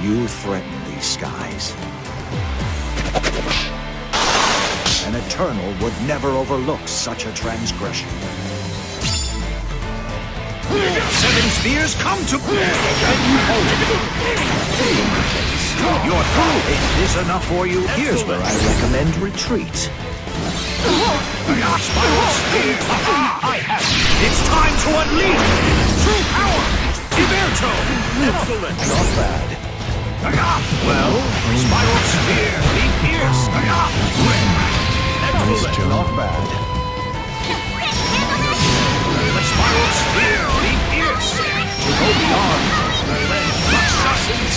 You threaten these skies. An Eternal would never overlook such a transgression. Seven spears come to play! Your pain is enough for you. Here's where I recommend retreat. I have. It's time to unleash true power. Iberto. Excellent. Not bad. Well, spiral spear. He pierce. Excellent. Not bad. The spiral spear. He pierce. To go beyond. The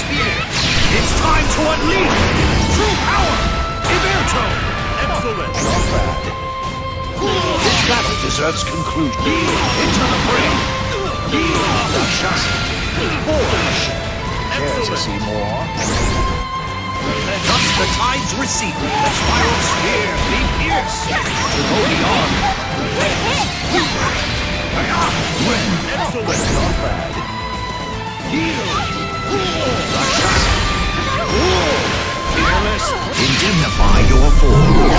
spear. It's time to unleash true power. Iberto. Excellent. Not bad. This battle deserves conclusion. Into the fray! Forge! Care to see more? Thus the tides recede. The spiral sphere be pierced. To go beyond. Win! Excellent! Not bad. Fearless! Indemnify your form.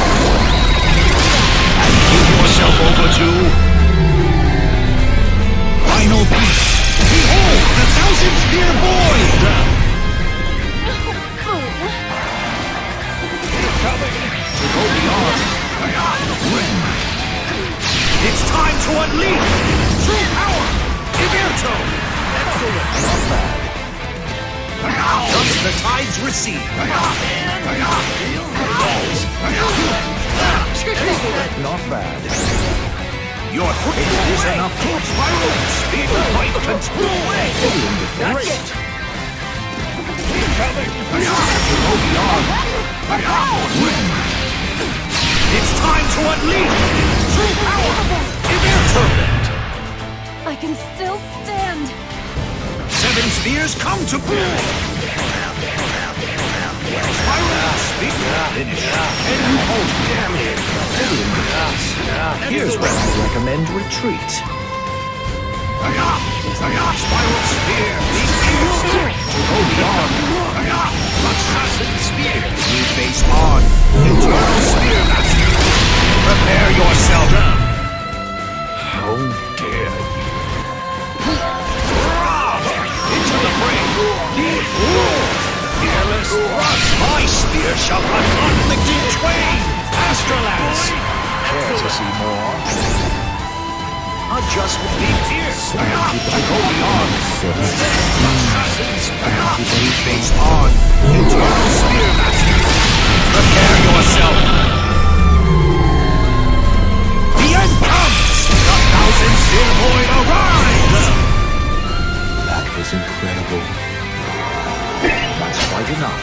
Give yourself over to Final Beast. Behold, the Thousand Spear Void! Coming to go beyond. It's time to unleash true power. Iberto. Excellent. Not bad. Once the tides recede. Not bad. Your foot is enough to spiral speed of light control. That's it. It's time to unleash true power. Iberto. I can still stand. Seven spears come to play. Spiral speed finish. And you hold damage. Here's where I recommend retreat. Spiral spear. To go beyond. Assassin spear. We face on. Eternal spear master. Prepare yourself. How dare you? Into the fray. Fearless thrust! My spear shall unconflict in twain! Astrolance! Care to see more? Adjustment be pierced! To go beyond! Assassins! We face on! Eternal Spear Master! Prepare yourself! The end comes! The Thousand Spear Void arrives! That was incredible. That's quite enough.